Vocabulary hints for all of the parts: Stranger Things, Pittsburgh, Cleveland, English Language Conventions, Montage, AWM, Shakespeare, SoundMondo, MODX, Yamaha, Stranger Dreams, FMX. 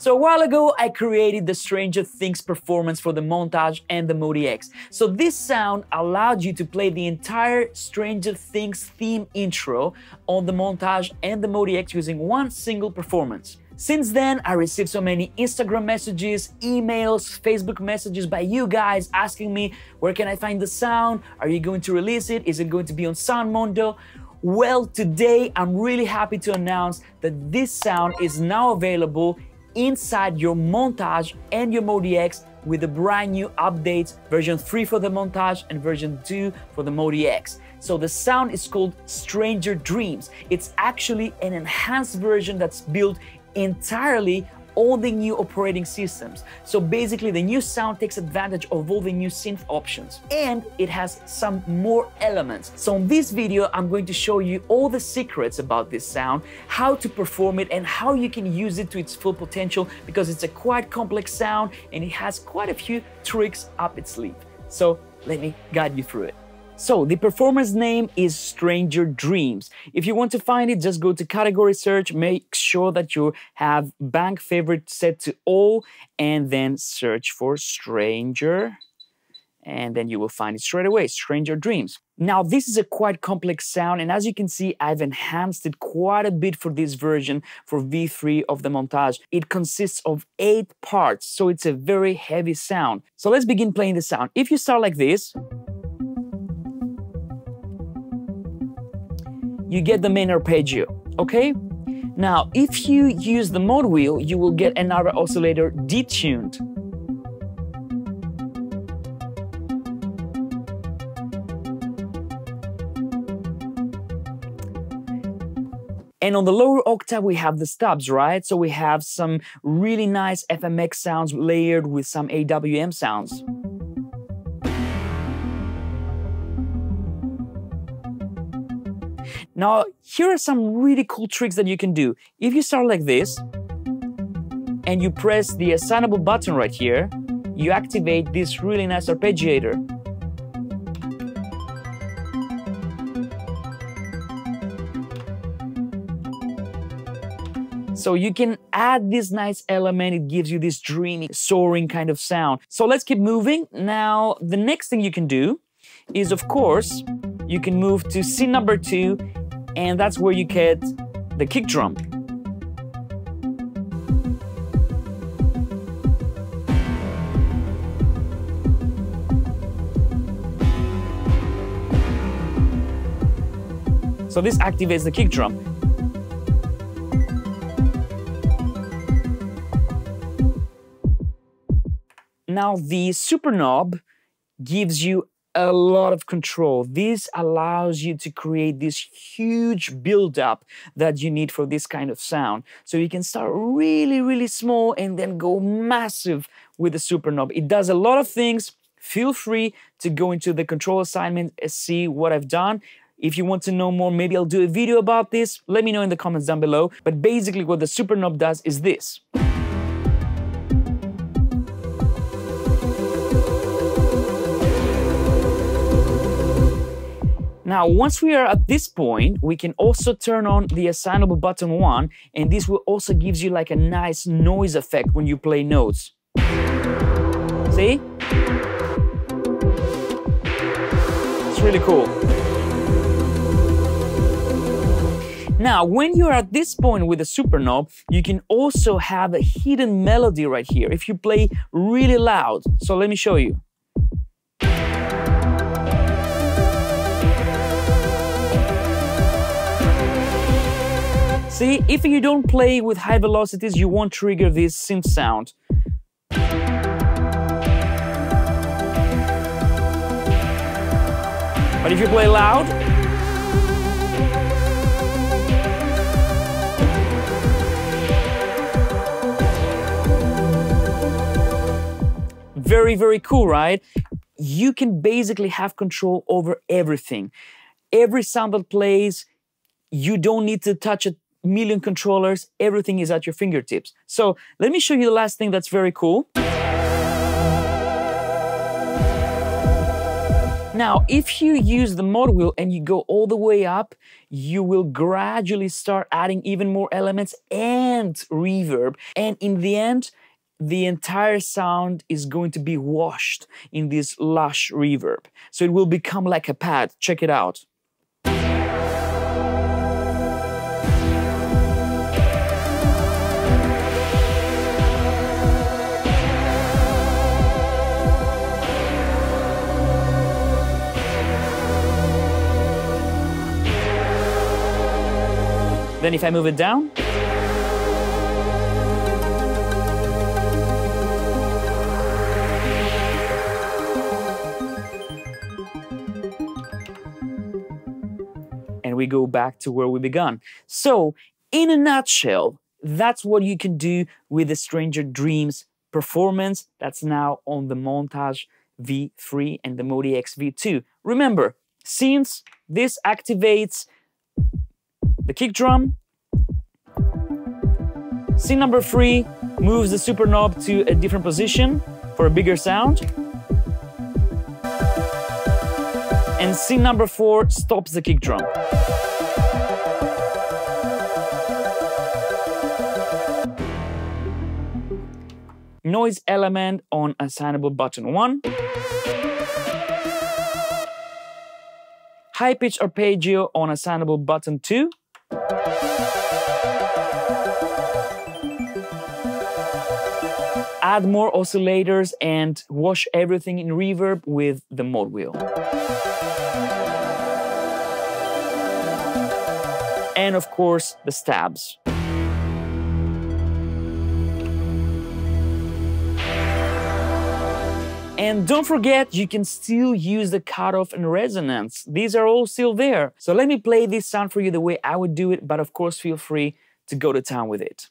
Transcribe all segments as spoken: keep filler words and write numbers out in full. So a while ago, I created the Stranger Things performance for the Montage and the M O D X. So this sound allowed you to play the entire Stranger Things theme intro on the Montage and the M O D X using one single performance. Since then, I received so many Instagram messages, emails, Facebook messages by you guys asking me, where can I find the sound? Are you going to release it? Is it going to be on SoundMondo? Well, today I'm really happy to announce that this sound is now available inside your Montage and your M O D X with the brand new updates, version three for the Montage and version two for the M O D X. So the sound is called Stranger Dreams. It's actually an enhanced version that's built entirely on the new operating systems. So basically the new sound takes advantage of all the new synth options, and it has some more elements. So in this video, I'm going to show you all the secrets about this sound, how to perform it and how you can use it to its full potential, because it's a quite complex sound and it has quite a few tricks up its sleeve. So let me guide you through it. So the performance name is Stranger Dreams. If you want to find it, just go to category search, make sure that you have bank favorite set to all, and then search for Stranger, and then you will find it straight away, Stranger Dreams. Now, this is a quite complex sound, and as you can see, I've enhanced it quite a bit for this version, for V three of the Montage. It consists of eight parts, so it's a very heavy sound. So let's begin playing the sound. If you start like this, you get the main arpeggio, okay? Now, if you use the mode wheel, you will get another oscillator detuned. And on the lower octave, we have the stubs, right? So we have some really nice F M X sounds layered with some A W M sounds. Now, here are some really cool tricks that you can do. If you start like this, and you press the assignable button right here, you activate this really nice arpeggiator. So you can add this nice element, it gives you this dreamy, soaring kind of sound. So let's keep moving. Now, the next thing you can do is, of course, you can move to scene number two, and that's where you get the kick drum. So this activates the kick drum. Now the super knob gives you a lot of control. This allows you to create this huge build-up that you need for this kind of sound. So you can start really, really small and then go massive with the super knob. It does a lot of things. Feel free to go into the control assignment and see what I've done. If you want to know more, maybe I'll do a video about this. Let me know in the comments down below. But basically what the super knob does is this. Now, once we are at this point, we can also turn on the assignable button one, and this will also gives you like a nice noise effect when you play notes. See? It's really cool. Now, when you're at this point with the super knob, you can also have a hidden melody right here if you play really loud. So let me show you. See, if you don't play with high velocities, you won't trigger this synth sound. But if you play loud, very, very cool, right? You can basically have control over everything. Every sound that plays, you don't need to touch it. Million controllers, everything is at your fingertips. So let me show you the last thing that's very cool. Now, if you use the mod wheel and you go all the way up, you will gradually start adding even more elements and reverb. And in the end, the entire sound is going to be washed in this lush reverb. So it will become like a pad. Check it out. Then if I move it down, and we go back to where we began. So, in a nutshell, that's what you can do with the Stranger Dreams performance that's now on the Montage V three and the MODX V two. Remember, since this activates the kick drum, scene number three moves the super knob to a different position for a bigger sound, and scene number four stops the kick drum. Noise element on assignable button one. High pitch arpeggio on assignable button two. Add more oscillators and wash everything in reverb with the mod wheel. And of course, the stabs. And don't forget, you can still use the cutoff and resonance. These are all still there. So let me play this sound for you the way I would do it, but of course, feel free to go to town with it.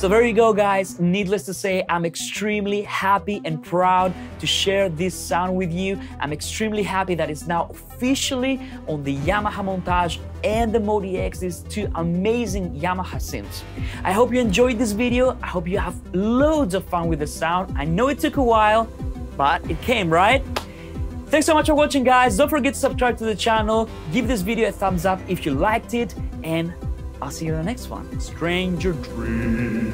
So there you go, guys. Needless to say, I'm extremely happy and proud to share this sound with you. I'm extremely happy that it's now officially on the Yamaha Montage and the MODX, these two amazing Yamaha synths. I hope you enjoyed this video. I hope you have loads of fun with the sound. I know it took a while, but it came, right? Thanks so much for watching, guys. Don't forget to subscribe to the channel. Give this video a thumbs up if you liked it, and I'll see you in the next one. Stranger Dreams.